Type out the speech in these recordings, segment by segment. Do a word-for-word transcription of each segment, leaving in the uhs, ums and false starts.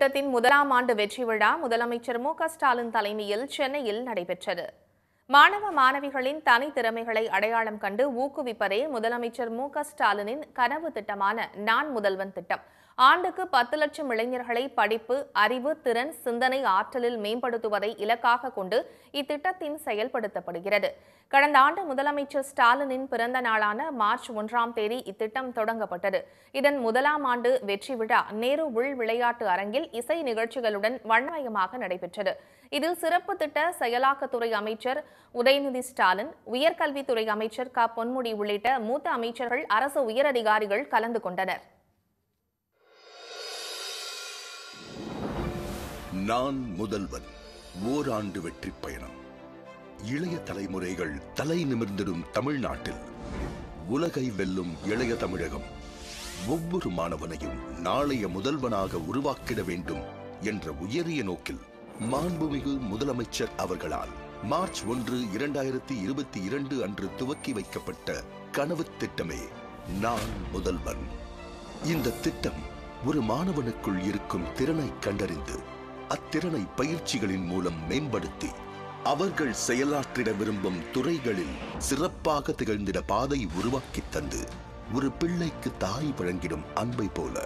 திட்டத்தின் முதலாம் ஆண்டு வெற்றி விழா முதலமைச்சர் மு க ஸ்டாலின் தலைமையில் சென்னையில் நடைபெற்றது. மாணவ மாணவிகளின் தனித்திறமைகளை அடையாளம் கண்டு ஊக்குவிப்பதே முதலமைச்சர் மு க ஸ்டாலினின் கனவு திட்டமான நான் முதல்வன் திட்டம். ஆண்டுக்கு பத்து லட்சம் இளைஞர்களை படிப்பு, அறிவு, திறன், சிந்தனை ஆற்றலில் மேம்படுத்துவதை இலக்காக கொண்டு இத்திட்டத்தின் செயல்படுத்தப்படுகிறது. கடந்த ஆண்டு முதலமைச்சர் ஸ்டாலினின் பிறந்த நாளான மார்ச் ஒன்றாம் தேதி இத்திட்டம் தொடங்கப்பட்டது. இதன் முதலாம் ஆண்டு வெற்றி விழா நேரு உள் விளையாட்டு அரங்கில் இசை நிகழ்ச்சிகளுடன் வண்ணமயமாக நடைபெற்றது. இதில் சிறப்பு திட்ட செயலாக்கத்துறை அமைச்சர் உதயநிதி ஸ்டாலின், உயர்கல்வித்துறை அமைச்சர் க பொன்முடி உள்ளிட்ட மூத்த அமைச்சர்கள், அரசு உயரதிகாரிகள் கலந்து கொண்டனர். நான் முதல்வன் ஓராண்டு வெற்றி பயணம். இளைய தலைமுறைகள் தலை நிமிர்ந்திடும் தமிழ்நாட்டில் உலகை வெல்லும் இளைய தமிழகம் ஒவ்வொரு மாணவனையும் நாளைய முதல்வனாக உருவாக்கிட வேண்டும் என்ற உயரிய நோக்கில் மாண்புமிகு முதலமைச்சர் அவர்களால் மார்ச் ஒன்று இரண்டாயிரத்தி இருபத்தி இரண்டு அன்று துவக்கி வைக்கப்பட்ட கனவு திட்டமே நான் முதல்வன். இந்த திட்டம் ஒரு மாணவனுக்குள் இருக்கும் திறனை கண்டறிந்து அத்திறனை பயிற்சிகளின் மூலம் மேம்படுத்தி அவர்கள் செயலாற்றிட விரும்பும் துறைகளில் சிறப்பாக திகழ்ந்திட பாதை உருவாக்கி தந்து ஒரு பிள்ளைக்கு தாய் வழங்கிடும் அன்பை போல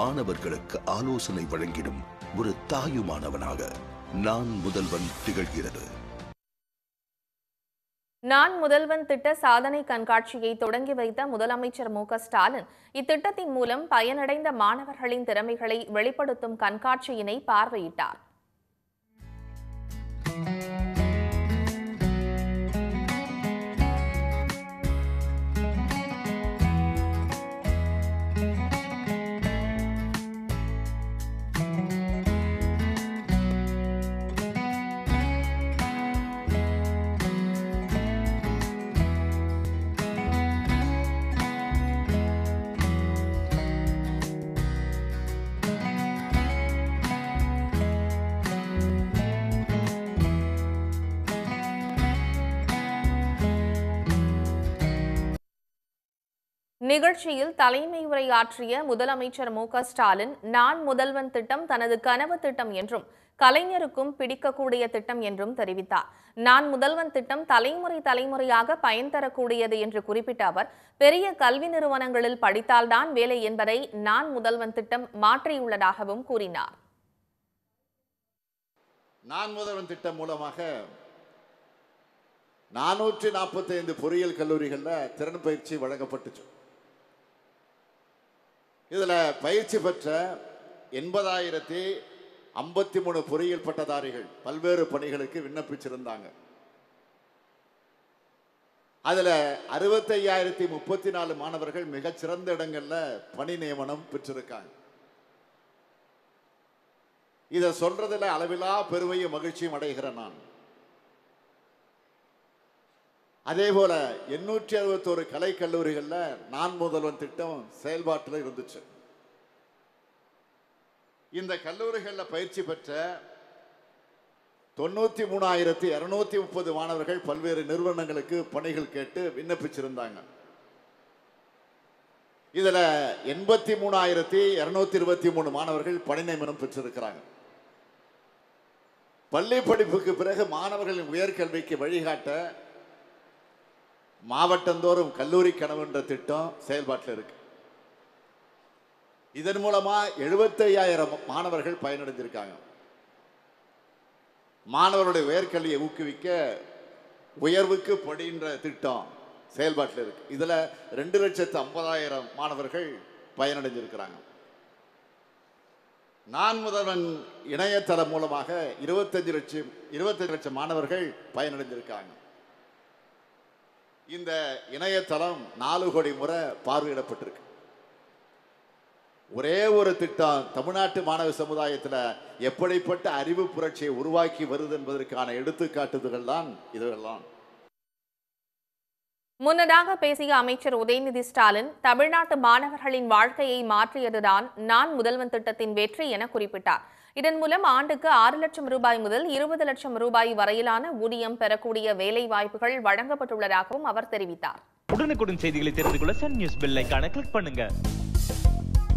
மாணவர்களுக்கு ஆலோசனை வழங்கிடும் ஒரு தாயுமானவனாக நான் முதல்வன் திகழ்கிறது. நான் முதல்வன் திட்ட சாதனை கண்காட்சியை தொடங்கி வைத்த முதலமைச்சர் மு க ஸ்டாலின் இத்திட்டத்தின் மூலம் பயனடைந்த மாணவர்களின் திறமைகளை வெளிப்படுத்தும் கண்காட்சியினை பார்வையிட்டார். நிகழ்ச்சியில் தலைமை உரையாற்றிய முதலமைச்சர் மு க ஸ்டாலின் நான் முதல்வன் திட்டம் தனது கனவு திட்டம் என்றும் கலைஞருக்கும் பிடிக்கக்கூடிய திட்டம் என்றும் தெரிவித்தார். நான் முதல்வன் திட்டம் தலைமுறை தலைமுறையாக பயன் தரக்கூடியது என்று குறிப்பிட்ட அவர், பெரிய கல்வி நிறுவனங்களில் படித்தால்தான் வேலை என்பதை நான் முதல்வன் திட்டம் மாற்றியுள்ளதாகவும் கூறினார். நான் முதல்வன் திட்டம் மூலமாக நானூற்றி நாற்பத்தி ஐந்து பொறியியல் கல்லூரிகளில் திறன் பயிற்சி வழங்கப்பட்டுச்சு. இதில் பயிற்சி பெற்ற எண்பதாயிரத்தி ஐம்பத்தி மூணு பொறியியல் பட்டதாரிகள் பல்வேறு பணிகளுக்கு விண்ணப்பிச்சிருந்தாங்க. அதில் அறுபத்தையாயிரத்தி முப்பத்தி நாலு மாணவர்கள் மிகச்சிறந்த இடங்களில் பணி நியமனம் பெற்றிருக்காங்க. இதை சொல்றதில் அளவிலா பெருமையும் மகிழ்ச்சியும் அடைகிற நான். அதே போல எண்ணூற்றி அறுபத்தோரு கலைக் கல்லூரிகளில் நான் முதல்வன் திட்டம் செயல்பாட்டில் இருந்துச்சு. இந்த கல்லூரிகளில் பயிற்சி பெற்ற தொண்ணூற்றி மூணாயிரத்தி இருநூத்தி முப்பது மாணவர்கள் பல்வேறு நிறுவனங்களுக்கு பணிகள் கேட்டு விண்ணப்பிச்சிருந்தாங்க. இதில் எண்பத்தி மூணாயிரத்தி இருநூத்தி இருபத்தி மூணு மாணவர்கள் பணி நியமனம் பெற்றிருக்கிறாங்க. பள்ளி படிப்புக்கு பிறகு மாணவர்களின் உயர்கல்விக்கு வழிகாட்ட மாவட்டந்தோறும் கல்லூரி கனவுன்ற திட்டம் செயல்பாட்டில் இருக்கு. இதன் மூலமா எழுபத்தையாயிரம் மாணவர்கள் பயனடைந்திருக்காங்க. மாணவர்களுடைய உயர்கல்வியை ஊக்குவிக்க உயர்வுக்கு படின்ற திட்டம் செயல்பாட்டில் இருக்கு. இதுல ரெண்டு லட்சத்து ஐம்பதாயிரம் மாணவர்கள் பயனடைஞ்சிருக்கிறாங்க. நான் முதல்வன் இணையதளம் மூலமாக இருபத்தஞ்சு லட்சம் இருபத்தஞ்சு லட்சம் மாணவர்கள் பயனடைஞ்சிருக்காங்க. இந்த இணையதளம் நாலு கோடி முறை பார்வையிடப்பட்டிருக்கு. ஒரே ஒரு திட்டம் தமிழ்நாட்டு மாணவ சமுதாயத்தில் எப்படிப்பட்ட அறிவு புரட்சியை உருவாக்கி வருது என்பதற்கான எடுத்துக்காட்டுகள் தான் இதுவெல்லாம். முன்னதாக பேசிய அமைச்சர் உதயநிதி ஸ்டாலின் தமிழ்நாட்டு மாணவர்களின் வாழ்க்கையை மாற்றியதுதான் நான் முதல்வன் திட்டத்தின் வெற்றி என குறிப்பிட்டார். இதன் மூலம் ஆண்டுக்கு ஆறு லட்சம் ரூபாய் முதல் இருபது லட்சம் ரூபாய் வரையிலான ஊதியம் பெறக்கூடிய வேலை வாய்ப்புகள் வழங்கப்பட்டுள்ளதாகவும் அவர் தெரிவித்தார். உடனுக்குடன் செய்திகளை தெரிந்து கொள்ள சன் நியூஸ் பெல் ஐகானை கிளிக் பண்ணுங்க.